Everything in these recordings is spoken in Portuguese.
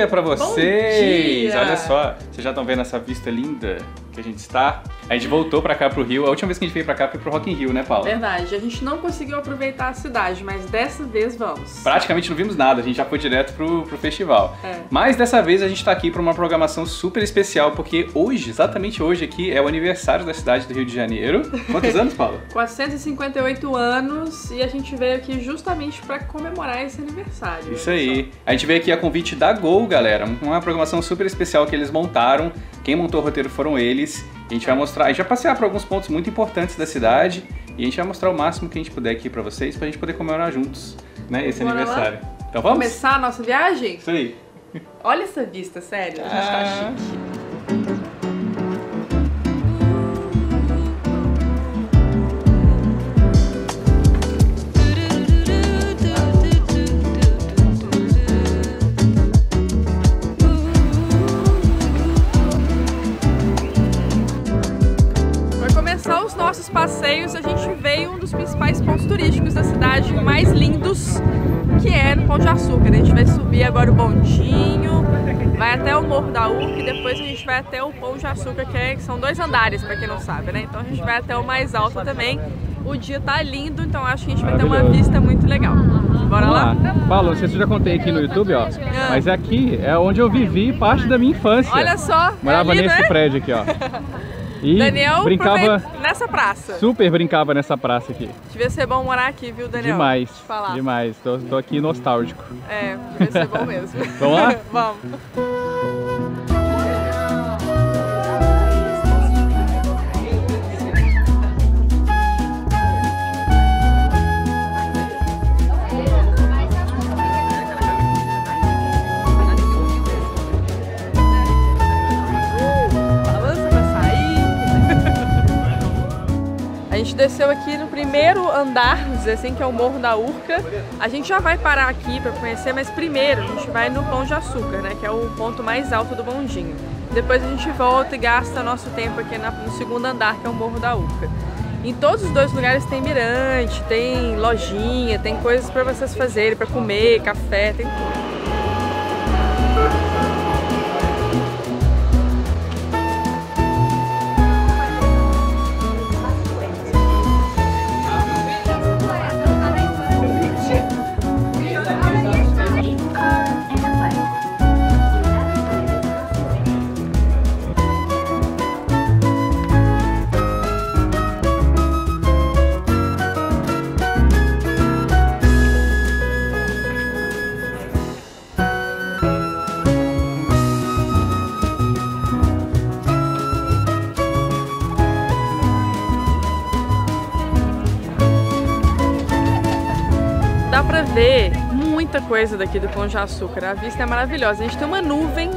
dia pra vocês! Bom dia. Olha só, vocês já estão vendo essa vista linda que a gente está? A gente voltou pra cá pro Rio, a última vez que a gente veio pra cá foi pro Rock in Rio, né, Paula? Verdade, a gente não conseguiu aproveitar a cidade, mas dessa vez vamos. Praticamente não vimos nada, a gente já foi direto pro festival. É. Mas dessa vez a gente tá aqui pra uma programação super especial, porque hoje, exatamente hoje aqui, é o aniversário da cidade do Rio de Janeiro. Quantos anos, Paula? 458 anos, e a gente veio aqui justamente pra comemorar esse aniversário. Isso aí. Só. A gente veio aqui a convite da Gol, galera, uma programação super especial que eles montaram. Quem montou o roteiro foram eles. A gente vai mostrar, a gente vai passear por alguns pontos muito importantes da cidade e a gente vai mostrar o máximo que a gente puder aqui pra vocês, pra gente poder comemorar juntos, né, esse aniversário. Lá. Então vamos? Começar a nossa viagem? Isso aí. Olha essa vista, sério, a gente tá chique. Nossos passeios, a gente veio em um dos principais pontos turísticos da cidade, mais lindos, que é no Pão de Açúcar. A gente vai subir agora o bondinho, vai até o Morro da Urca e depois a gente vai até o Pão de Açúcar, que são dois andares, pra quem não sabe, né? Então a gente vai até o mais alto também. O dia tá lindo, então acho que a gente vai ter uma vista muito legal. Bora lá? Paulo, se eu já contei aqui no YouTube, ó, mas aqui é onde eu vivi parte da minha infância. Olha só! Morava nesse prédio aqui, ó. E Daniel brincava nessa praça. Super brincava nessa praça aqui. Devia ser bom morar aqui, viu, Daniel? Demais, falar. Demais. Tô aqui nostálgico. É, devia ser bom mesmo. Vamos lá? Vamos. A gente desceu aqui no primeiro andar, assim, que é o Morro da Urca. A gente já vai parar aqui para conhecer, mas primeiro a gente vai no Pão de Açúcar, né, que é o ponto mais alto do bondinho. Depois a gente volta e gasta nosso tempo aqui no segundo andar, que é o Morro da Urca. Em todos os dois lugares tem mirante, tem lojinha, tem coisas para vocês fazerem, para comer, café, tem tudo. Muita coisa daqui do Pão de Açúcar, a vista é maravilhosa. A gente tem uma nuvem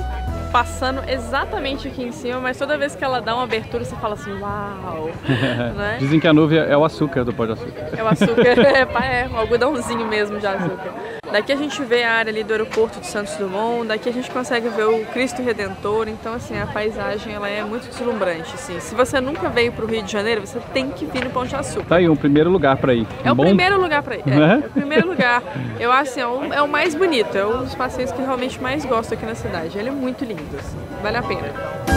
passando exatamente aqui em cima, mas toda vez que ela dá uma abertura você fala assim, uau! Né? Dizem que a nuvem é o açúcar do Pão de Açúcar. É o açúcar, é um algodãozinho mesmo de açúcar. Daqui a gente vê a área ali do aeroporto de Santos Dumont, daqui a gente consegue ver o Cristo Redentor, então assim, a paisagem ela é muito deslumbrante, assim. Se você nunca veio pro Rio de Janeiro, você tem que vir no Pão de Açúcar. Tá aí, um primeiro lugar pra ir. É o primeiro lugar pra ir, é o primeiro lugar. Eu acho assim, é o mais bonito, é um dos passeios que eu realmente mais gosto aqui na cidade, ele é muito lindo, assim. Vale a pena.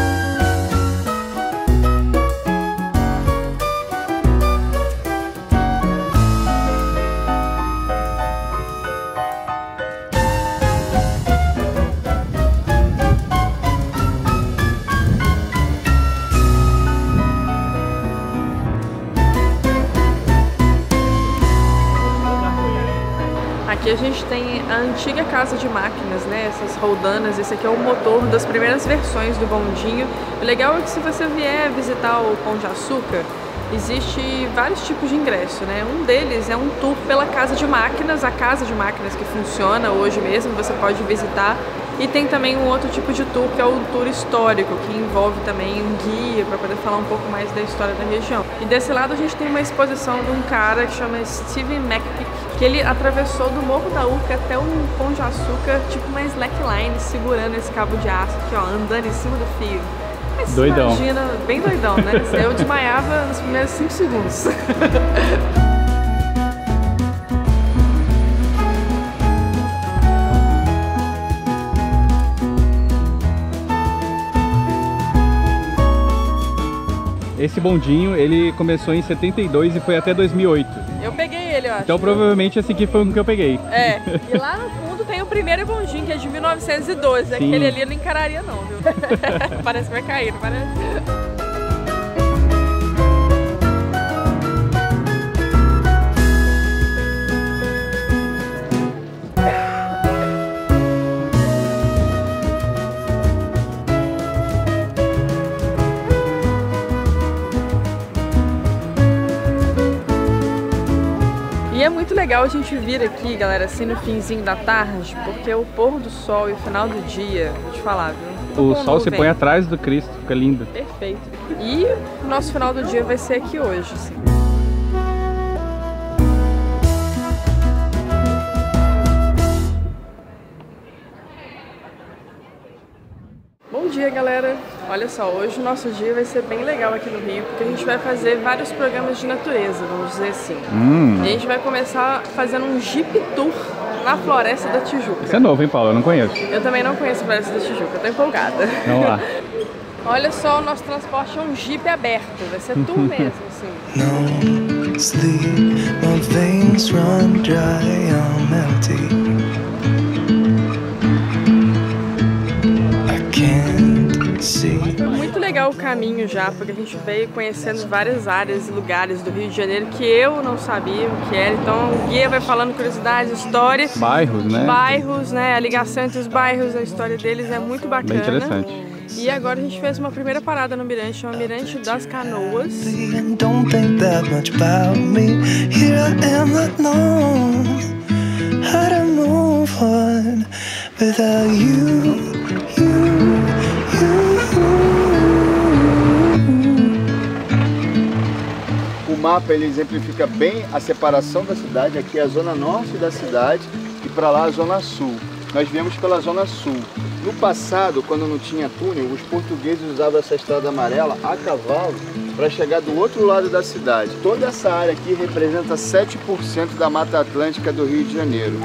Aqui a gente tem a antiga casa de máquinas, né, essas roldanas, esse aqui é o motor das primeiras versões do bondinho. O legal é que se você vier visitar o Pão de Açúcar, existe vários tipos de ingresso, né, um deles é um tour pela casa de máquinas, a casa de máquinas que funciona hoje mesmo, você pode visitar. E tem também um outro tipo de tour, que é o tour histórico, que envolve também um guia para poder falar um pouco mais da história da região. E desse lado a gente tem uma exposição de um cara que chama Steve McPick, que ele atravessou do Morro da Urca até o Pão de Açúcar, tipo uma slackline, segurando esse cabo de aço aqui, ó, andando em cima do fio. Mas doidão. Imagina, bem doidão, né? Eu desmaiava nos primeiros 5 segundos. Esse bondinho, ele começou em 72 e foi até 2008. Eu peguei ele, eu acho. Então provavelmente esse aqui foi um que eu peguei. É, e lá no fundo tem o primeiro bondinho, que é de 1912. Sim. Aquele ali eu não encararia não, viu? Parece que vai cair, não parece? É muito legal a gente vir aqui, galera, assim no finzinho da tarde, porque o pôr do sol e o final do dia, vou te falar, viu? O sol se põe atrás do Cristo, fica lindo. Perfeito. E o nosso final do dia vai ser aqui hoje, assim. Bom dia, galera! Olha só, hoje o nosso dia vai ser bem legal aqui no Rio, porque a gente vai fazer vários programas de natureza, vamos dizer assim. E a gente vai começar fazendo um Jeep Tour na Floresta da Tijuca. Isso é novo, hein, Paula? Eu não conheço. Eu também não conheço a Floresta da Tijuca, tô empolgada. Vamos lá. Olha só, o nosso transporte é um Jeep aberto, vai ser tour mesmo, assim. No sleep, my veins run dry, I'm empty. Muito legal o caminho já, porque a gente veio conhecendo várias áreas e lugares do Rio de Janeiro que eu não sabia o que era, então o guia vai falando curiosidades, história. Bairros, né? Bairros, né? A ligação entre os bairros, a história deles é muito bacana. Bem interessante. E agora a gente fez uma primeira parada no mirante, chama Mirante das Canoas. O mapa ele exemplifica bem a separação da cidade. Aqui é a zona norte da cidade e para lá a zona sul. Nós viemos pela zona sul. No passado, quando não tinha túnel, os portugueses usavam essa estrada amarela a cavalo para chegar do outro lado da cidade. Toda essa área aqui representa 7% da Mata Atlântica do Rio de Janeiro.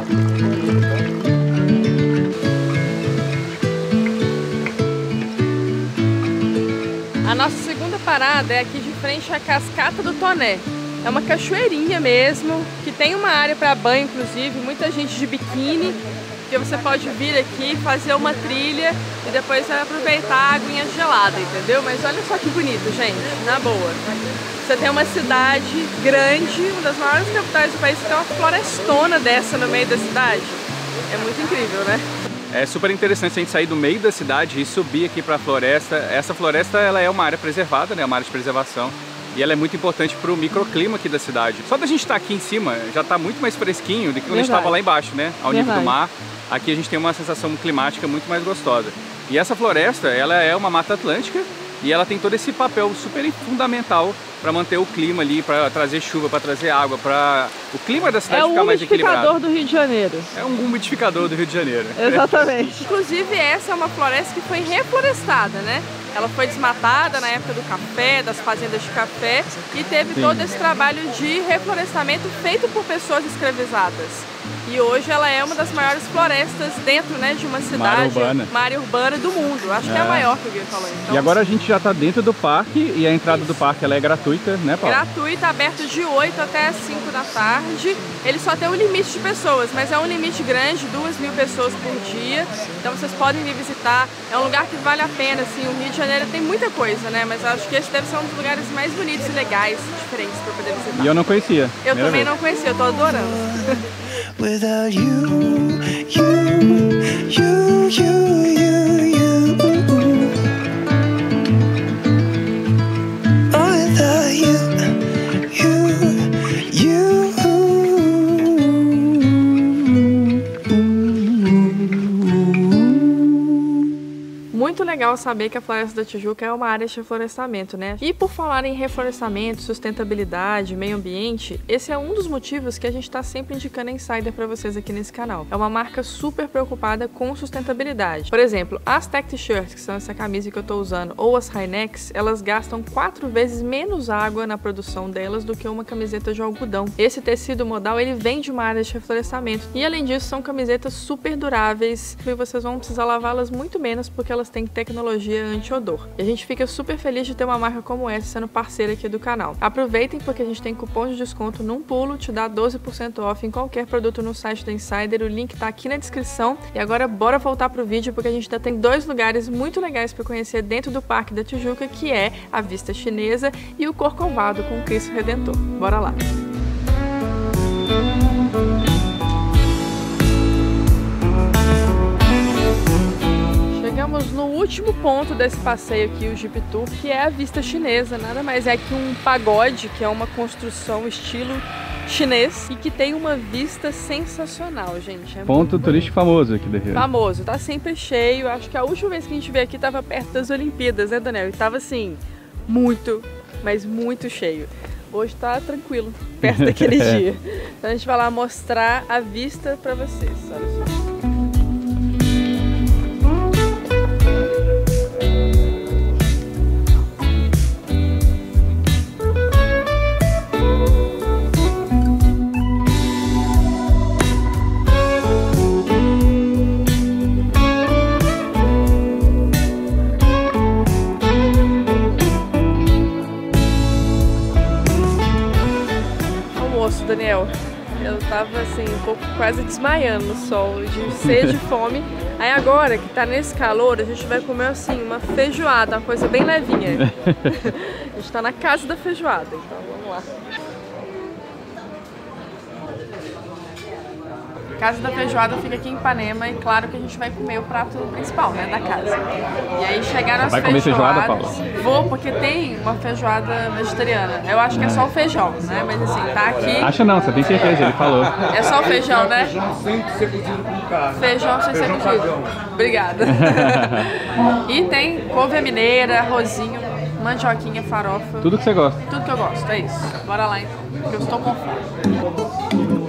A nossa segunda parada é aqui de frente à Cascata do Toné. É uma cachoeirinha mesmo, que tem uma área para banho, inclusive, muita gente de biquíni, que você pode vir aqui, fazer uma trilha e depois você vai aproveitar a aguinha gelada, entendeu? Mas olha só que bonito, gente, na boa. Você tem uma cidade grande, uma das maiores capitais do país, que tem uma florestona dessa no meio da cidade. É muito incrível, né? É super interessante a gente sair do meio da cidade e subir aqui para a floresta. Essa floresta ela é uma área preservada, né? Uma área de preservação. E ela é muito importante para o microclima aqui da cidade. Só da gente estar aqui em cima já está muito mais fresquinho do que quando a gente estava lá embaixo, né? Ao nível do mar. Aqui a gente tem uma sensação climática muito mais gostosa. E essa floresta ela é uma Mata Atlântica e ela tem todo esse papel super fundamental para manter o clima ali, para trazer chuva, para trazer água, para o clima da cidade ficar mais equilibrado. É um umidificador do Rio de Janeiro. É um umidificador do Rio de Janeiro. Exatamente. Inclusive essa é uma floresta que foi reflorestada, né? Ela foi desmatada na época do café, das fazendas de café, e teve todo esse trabalho de reflorestamento feito por pessoas escravizadas. E hoje ela é uma das maiores florestas dentro, né, de uma cidade, uma área urbana do mundo. Acho que é a maior que eu ia falar. Então, e agora a gente já está dentro do parque e a entrada do parque ela é gratuita, né, Paula? Gratuita, aberto de 8 até 5 da tarde. Ele só tem um limite de pessoas, mas é um limite grande, 2.000 pessoas por dia. Então vocês podem vir visitar. É um lugar que vale a pena, assim, o Rio de Janeiro tem muita coisa, né? Mas acho que esse deve ser um dos lugares mais bonitos e legais, diferentes para poder visitar. E eu não conhecia. Eu também não conhecia, eu tô adorando. Without you, Muito legal saber que a Floresta da Tijuca é uma área de reflorestamento, né? E por falar em reflorestamento, sustentabilidade, meio ambiente, esse é um dos motivos que a gente está sempre indicando a Insider para vocês aqui nesse canal. É uma marca super preocupada com sustentabilidade. Por exemplo, as tech t-shirts, que são essa camisa que eu estou usando, ou as Hynecks, elas gastam 4 vezes menos água na produção delas do que uma camiseta de algodão. Esse tecido modal, ele vem de uma área de reflorestamento. E além disso, são camisetas super duráveis e vocês vão precisar lavá-las muito menos porque elas têm tecnologia tecnologia anti-odor. E a gente fica super feliz de ter uma marca como essa sendo parceira aqui do canal. Aproveitem porque a gente tem cupom de desconto Num Pulo, te dá 12% off em qualquer produto no site da Insider, o link tá aqui na descrição. E agora bora voltar pro vídeo porque a gente ainda tem dois lugares muito legais para conhecer dentro do Parque da Tijuca, que é a Vista Chinesa e o Corcovado com Cristo Redentor. Bora lá! Chegamos no último ponto desse passeio aqui, o Jeep Tour, que é a Vista Chinesa. Nada mais é que um pagode, que é uma construção estilo chinês e que tem uma vista sensacional, gente. É ponto turístico famoso aqui do Rio. Famoso, tá sempre cheio. Acho que a última vez que a gente veio aqui tava perto das Olimpíadas, né, Daniel? E tava assim, muito, mas muito cheio. Hoje tá tranquilo, perto daquele dia. Então a gente vai lá mostrar a vista pra vocês. Olha só. Daniel, eu tava assim, um pouco quase desmaiando no sol, de sede e fome. Aí agora que tá nesse calor, a gente vai comer assim, uma feijoada, uma coisa bem levinha. A gente tá na Casa da Feijoada, então vamos lá. Casa da Feijoada fica aqui em Ipanema e claro que a gente vai comer o prato principal, né, da casa. E aí chegaram as feijoadas. Vai comer feijoada, Paula? Vou, porque tem uma feijoada vegetariana. Eu acho que é só o feijão, né, mas assim, tá aqui... Acha não, você tem certeza, ele falou. É só o feijão, né? Feijão sem ser cozido com carne. Feijão sem ser cozido. Obrigada. E tem couve mineira, arrozinho, mandioquinha, farofa. Tudo que você gosta. Tudo que eu gosto, é isso. Bora lá então, porque eu estou com fome.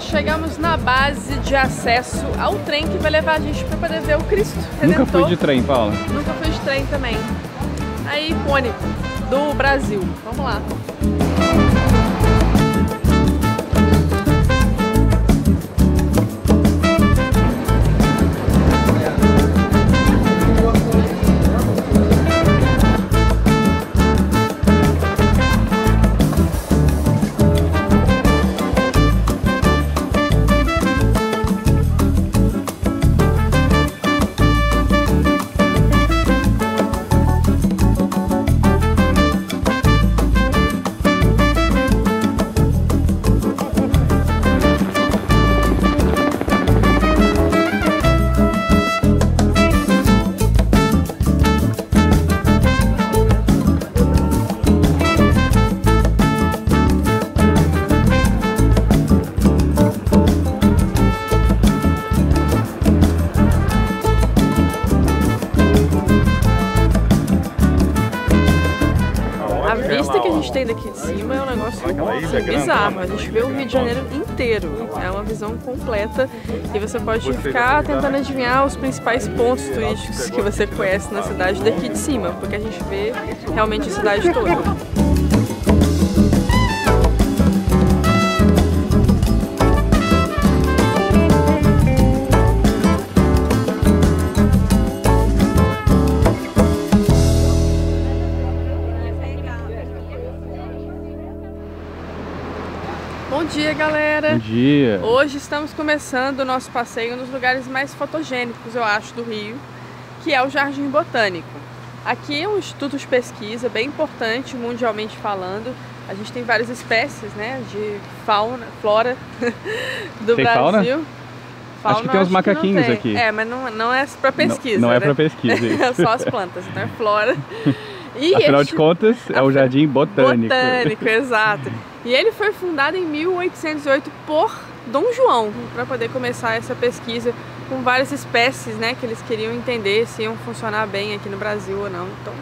Chegamos na base de acesso ao trem que vai levar a gente para poder ver o Cristo Redentor. Nunca fui de trem, Paula. Nunca fui de trem também. Aí, icônico do Brasil. Vamos lá. Daqui de cima é um negócio assim, bizarro, a gente vê o Rio de Janeiro inteiro, é uma visão completa e você pode ficar tentando adivinhar os principais pontos turísticos que você conhece na cidade daqui de cima, porque a gente vê realmente a cidade toda. Bom dia, galera! Bom dia! Hoje estamos começando o nosso passeio nos lugares mais fotogênicos, eu acho, do Rio, que é o Jardim Botânico. Aqui é um instituto de pesquisa bem importante, mundialmente falando. A gente tem várias espécies, né, de fauna, flora do tem Brasil. Fauna? Fauna? Acho que tem uns macaquinhos aqui. É, mas não é para pesquisa, não é, né? Para pesquisa, isso. Só as plantas, então é flora. E afinal de contas, é o Jardim Botânico. Botânico, exato. E ele foi fundado em 1808 por Dom João, para poder começar essa pesquisa com várias espécies, né, que eles queriam entender se iam funcionar bem aqui no Brasil ou não. Então,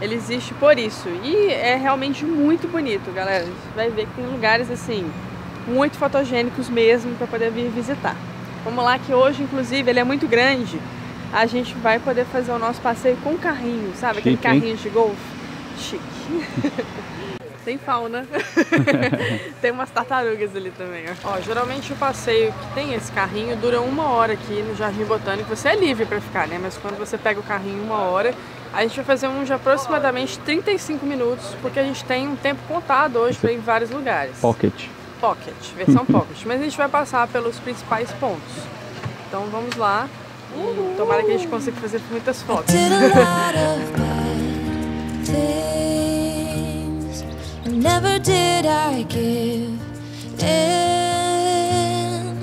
ele existe por isso. E é realmente muito bonito, galera. A gente vai ver que tem lugares, assim, muito fotogênicos mesmo para poder vir visitar. Vamos lá que hoje, inclusive, ele é muito grande. a gente vai poder fazer o nosso passeio com carrinho, sabe? Chique, aquele carrinho, hein? De golfe. Chique. Tem fauna. Tem umas tartarugas ali também, ó. Ó, geralmente o passeio que tem esse carrinho dura 1 hora aqui no Jardim Botânico. Você é livre pra ficar, né? Mas quando você pega o carrinho 1 hora, a gente vai fazer um de aproximadamente 35 minutos, porque a gente tem um tempo contado hoje pra ir em vários lugares. Pocket, versão pocket. Mas a gente vai passar pelos principais pontos. Então vamos lá. E tomara que a gente consiga fazer muitas fotos. Never did I give in,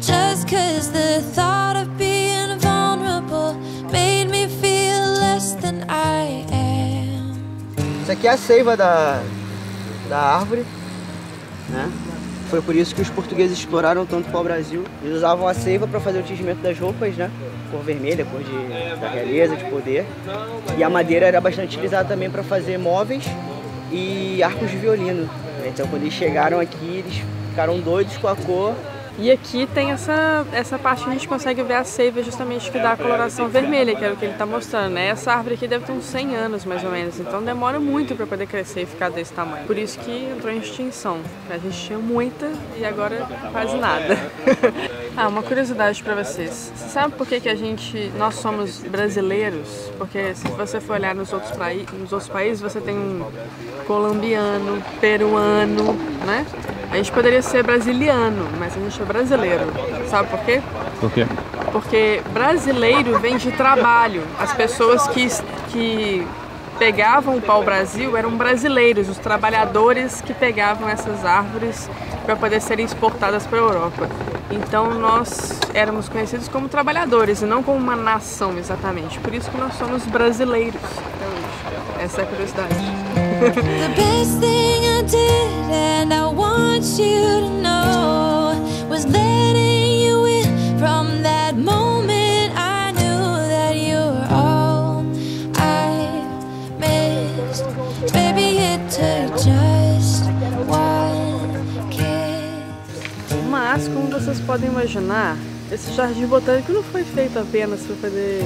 just cause the thought of being vulnerable made me feel less than I am. Isso aqui é a seiva da árvore, né? Foi por isso que os portugueses exploraram tanto o pau-brasil. Eles usavam a seiva para fazer o tingimento das roupas, né? Cor vermelha, cor da realeza, de poder. E a madeira era bastante utilizada também para fazer móveis e arcos de violino. Então quando eles chegaram aqui, eles ficaram doidos com a cor. E aqui tem essa parte que a gente consegue ver a seiva justamente que dá a coloração vermelha, que é o que ele está mostrando, né? Essa árvore aqui deve ter uns 100 anos mais ou menos, então demora muito para poder crescer e ficar desse tamanho. Por isso que entrou em extinção. A gente tinha muita e agora quase nada. Ah, uma curiosidade para vocês. Você sabe por que nós somos brasileiros? Porque se você for olhar nos outros países, você tem um colombiano, peruano, né? A gente poderia ser brasiliano, mas a gente é brasileiro. Sabe por quê? Por quê? Porque brasileiro vem de trabalho. As pessoas que pegavam o pau-brasil eram brasileiros, os trabalhadores que pegavam essas árvores para poder serem exportadas para a Europa. Então nós éramos conhecidos como trabalhadores e não como uma nação exatamente. Por isso que nós somos brasileiros. Então, essa é a curiosidade. And I want you to know was letting you in from that moment I knew that you were all I missed. Baby, it took just one kiss. Mas, como vocês podem imaginar, esse jardim botânico não foi feito apenas para poder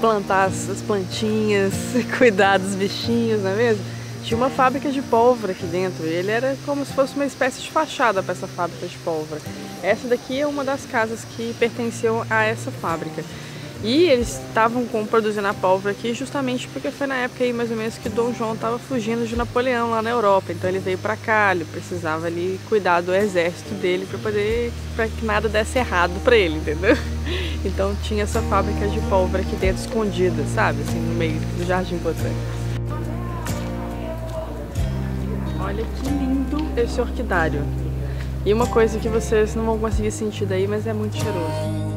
plantar as plantinhas, cuidar dos bichinhos, não é mesmo? Tinha uma fábrica de pólvora aqui dentro, ele era como se fosse uma espécie de fachada para essa fábrica de pólvora. Essa daqui é uma das casas que pertenciam a essa fábrica. E eles estavam produzindo a pólvora aqui justamente porque foi na época aí mais ou menos que Dom João estava fugindo de Napoleão lá na Europa. Então ele veio para cá, ele precisava ali cuidar do exército dele para que nada desse errado para ele, entendeu? Então tinha essa fábrica de pólvora aqui dentro escondida, sabe? Assim, no meio do Jardim Botânico. Olha que lindo esse orquidário. E uma coisa que vocês não vão conseguir sentir daí, mas é muito cheiroso.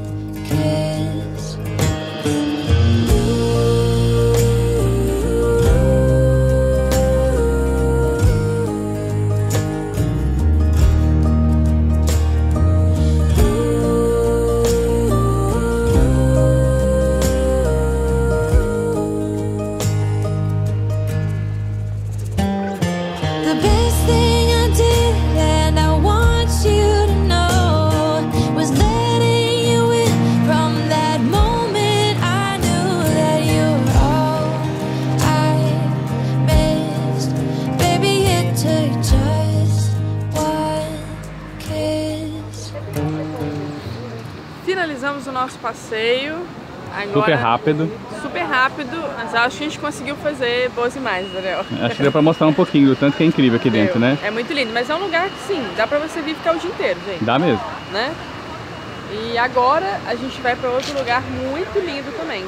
Finalizamos o nosso passeio. Agora, super rápido, mas acho que a gente conseguiu fazer boas imagens, Daniel. Acho que deu pra mostrar um pouquinho do tanto que é incrível aqui dentro, né? É muito lindo, mas é um lugar que sim, dá pra você vir ficar o dia inteiro, gente. Dá mesmo. Né? E agora a gente vai pra outro lugar muito lindo também.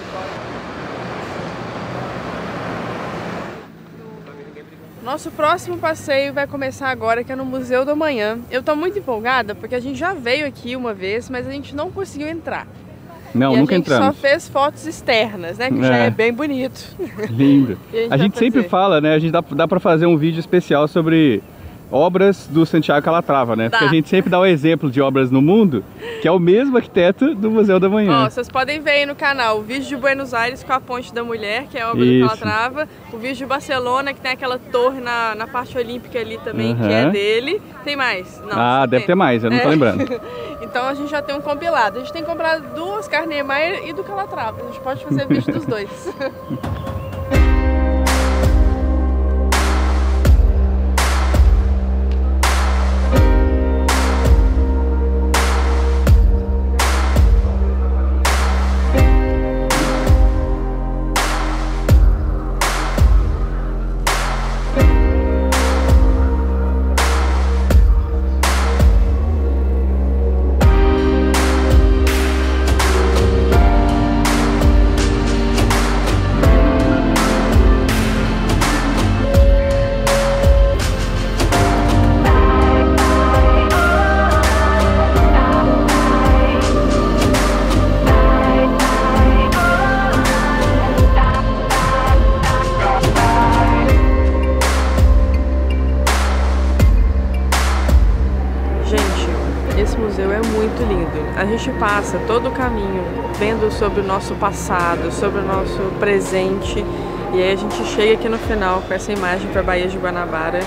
Nosso próximo passeio vai começar agora, que é no Museu do Amanhã. Eu tô muito empolgada porque a gente já veio aqui uma vez, mas a gente não conseguiu entrar. Não, nunca entramos. A gente só fez fotos externas, né? Que já é bem bonito. Lindo. A gente sempre fala, né? A gente dá pra fazer um vídeo especial sobre obras do Santiago Calatrava, né? Tá. Porque a gente sempre dá o exemplo de obras no mundo, que é o mesmo arquiteto do Museu do Amanhã. Ó, vocês podem ver aí no canal o vídeo de Buenos Aires com a Ponte da Mulher, que é a obra do Calatrava, o vídeo de Barcelona, que tem aquela torre na parte olímpica ali também, que é dele. Tem mais? Não, deve ter mais, eu não tô lembrando. Então a gente já tem um compilado. A gente tem comprado do Oscar Niemeyer e do Calatrava. A gente pode fazer vídeo dos dois. Passa todo o caminho vendo sobre o nosso passado, sobre o nosso presente, e aí a gente chega aqui no final com essa imagem para a Baía de Guanabara,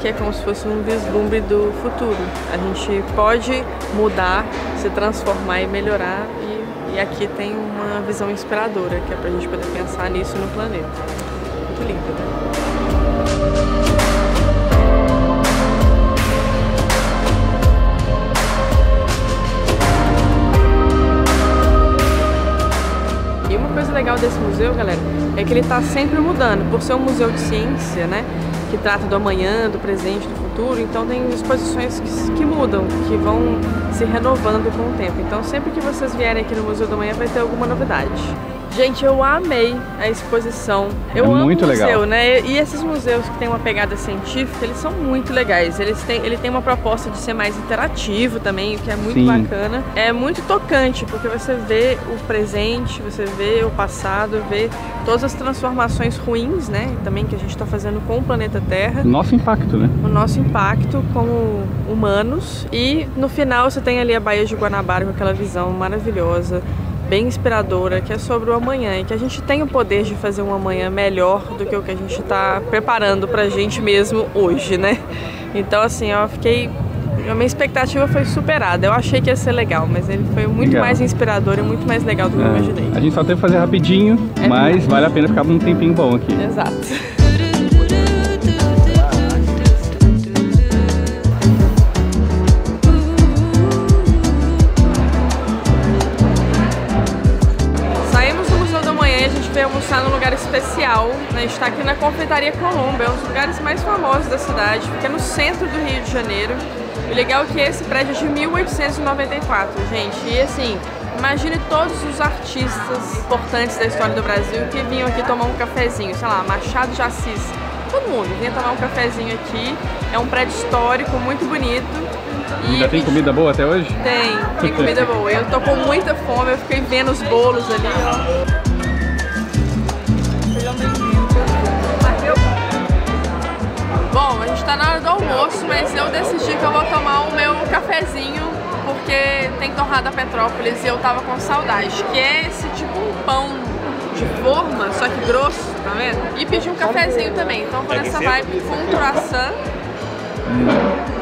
que é como se fosse um vislumbre do futuro. A gente pode mudar, se transformar e melhorar, e aqui tem uma visão inspiradora, que é para a gente poder pensar nisso no planeta. Muito lindo, né? Legal desse museu, galera, é que ele está sempre mudando, por ser um museu de ciência, né, que trata do amanhã, do presente, do futuro, então tem exposições que mudam, que vão se renovando com o tempo, então sempre que vocês vierem aqui no Museu do Amanhã vai ter alguma novidade. Gente, eu amei a exposição, eu amo muito museu, legal, né, e esses museus que tem uma pegada científica, eles são muito legais, ele tem uma proposta de ser mais interativo também, o que é muito bacana, é muito tocante, porque você vê o presente, você vê o passado, vê todas as transformações ruins, né, também que a gente está fazendo com o planeta Terra. Nosso impacto, né? O nosso impacto como humanos, e no final você tem ali a Baía de Guanabara com aquela visão maravilhosa, bem inspiradora, que é sobre o amanhã, e que a gente tem o poder de fazer um amanhã melhor do que o que a gente está preparando pra gente mesmo hoje, né? Então assim, a minha expectativa foi superada, eu achei que ia ser legal, mas ele foi muito mais inspirador e muito mais legal do que eu imaginei. A gente só teve que fazer rapidinho, mas vale a pena ficar um tempinho bom aqui. Exato. Almoçar num lugar especial, né? A gente tá aqui na Confeitaria Colombo, é um dos lugares mais famosos da cidade, fica no centro do Rio de Janeiro. O legal é que esse prédio é de 1894, gente, e assim, imagine todos os artistas importantes da história do Brasil que vinham aqui tomar um cafezinho, sei lá, Machado de Assis, todo mundo vinha tomar um cafezinho aqui, é um prédio histórico, muito bonito. E ainda tem comida boa até hoje? Tem comida boa, eu tô com muita fome, eu fiquei vendo os bolos ali, ó. Bom, a gente tá na hora do almoço, mas eu decidi que eu vou tomar o meu cafezinho, porque tem Torrada Petrópolis e eu tava com saudade, que é esse tipo um pão de forma, só que grosso, tá vendo? E pedi um cafezinho também, então vou nessa vibe com um croissant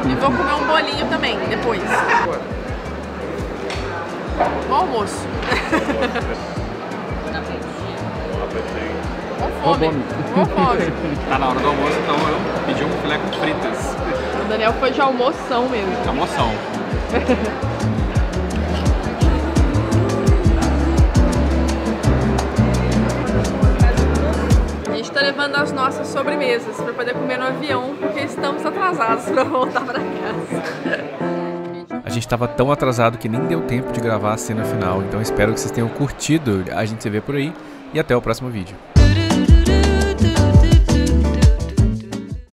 e vou comer um bolinho também, depois. Bom almoço. Com fome. Tá na hora do almoço, então eu pedi um filé com fritas. O Daniel foi de almoção mesmo. Almoção. A gente tá levando as nossas sobremesas pra poder comer no avião, porque estamos atrasados pra voltar pra casa. A gente estava tão atrasado que nem deu tempo de gravar a cena final, então espero que vocês tenham curtido. A gente se vê por aí e até o próximo vídeo.